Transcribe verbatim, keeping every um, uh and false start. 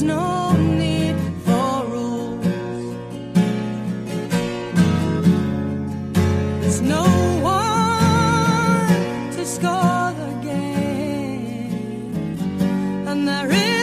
There's no need for rules. There's no one to score the game, and there is